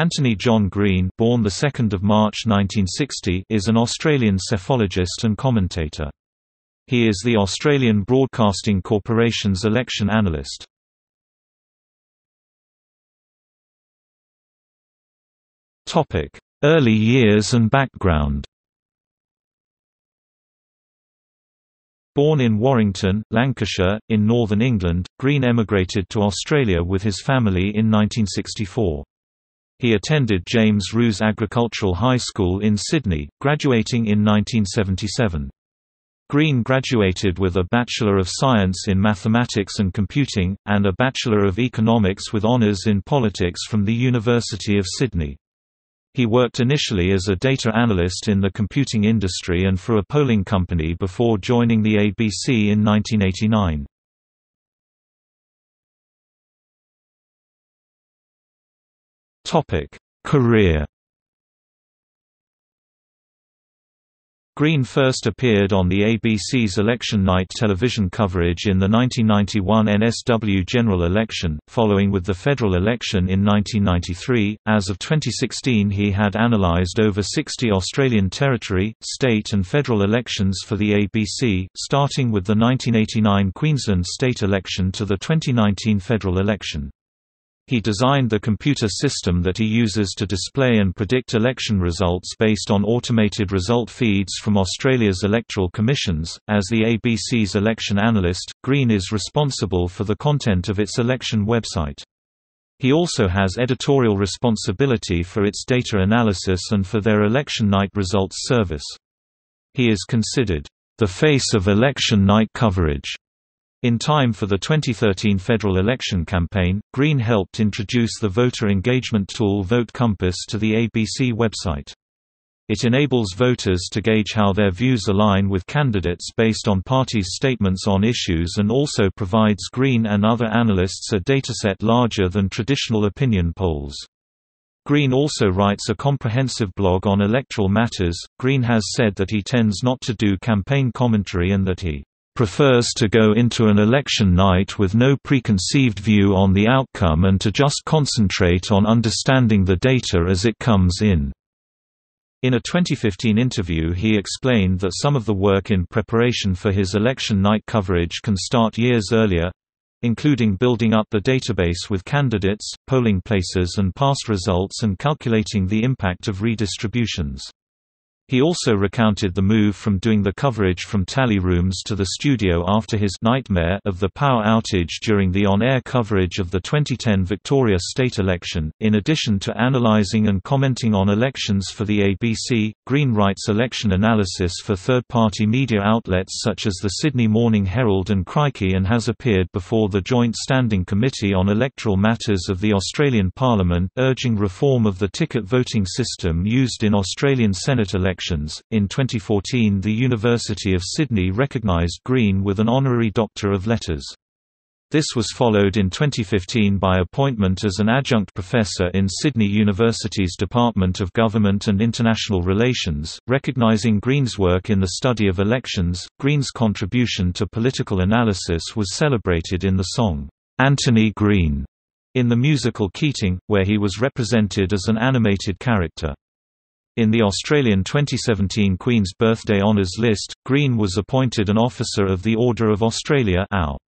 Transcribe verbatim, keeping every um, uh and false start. Antony John Green, born the second of March nineteen sixty, is an Australian cephalologist and commentator. He is the Australian Broadcasting Corporation's election analyst. Topic: Early years and background. Born in Warrington, Lancashire, in northern England, Green emigrated to Australia with his family in nineteen sixty-four. He attended James Ruse Agricultural High School in Sydney, graduating in nineteen seventy-seven. Green graduated with a Bachelor of Science in Mathematics and Computing, and a Bachelor of Economics with honours in Politics from the University of Sydney. He worked initially as a data analyst in the computing industry and for a polling company before joining the A B C in nineteen eighty-nine. Topic: Career. Green first appeared on the A B C's election night television coverage in the nineteen ninety-one N S W general election, following with the federal election in nineteen ninety-three. As of twenty sixteen, he had analysed over sixty Australian territory, state and federal elections for the A B C, starting with the nineteen eighty-nine Queensland state election to the twenty nineteen federal election. He designed the computer system that he uses to display and predict election results based on automated result feeds from Australia's electoral commissions. As the A B C's election analyst, Green is responsible for the content of its election website. He also has editorial responsibility for its data analysis and for their election night results service. He is considered the face of election night coverage. In time for the twenty thirteen federal election campaign, Green helped introduce the voter engagement tool Vote Compass to the A B C website. It enables voters to gauge how their views align with candidates based on parties' statements on issues, and also provides Green and other analysts a dataset larger than traditional opinion polls. Green also writes a comprehensive blog on electoral matters. Green has said that he tends not to do campaign commentary and that he prefers to go into an election night with no preconceived view on the outcome and to just concentrate on understanding the data as it comes in. In a twenty fifteen interview, he explained that some of the work in preparation for his election night coverage can start years earlier, including building up the database with candidates, polling places and past results, and calculating the impact of redistributions. He also recounted the move from doing the coverage from tally rooms to the studio after his nightmare of the power outage during the on-air coverage of the twenty ten Victoria state election. In addition to analysing and commenting on elections for the A B C, Green writes election analysis for third-party media outlets such as the Sydney Morning Herald and Crikey, and has appeared before the Joint Standing Committee on Electoral Matters of the Australian Parliament, urging reform of the ticket voting system used in Australian Senate elections. In twenty fourteen, the University of Sydney recognised Green with an honorary Doctor of Letters. This was followed in twenty fifteen by appointment as an adjunct professor in Sydney University's Department of Government and International Relations, recognising Green's work in the study of elections. Green's contribution to political analysis was celebrated in the song, "Antony Green", in the musical Keating, where he was represented as an animated character. In the Australian twenty seventeen Queen's Birthday Honours list, Green was appointed an Officer of the Order of Australia (O A U).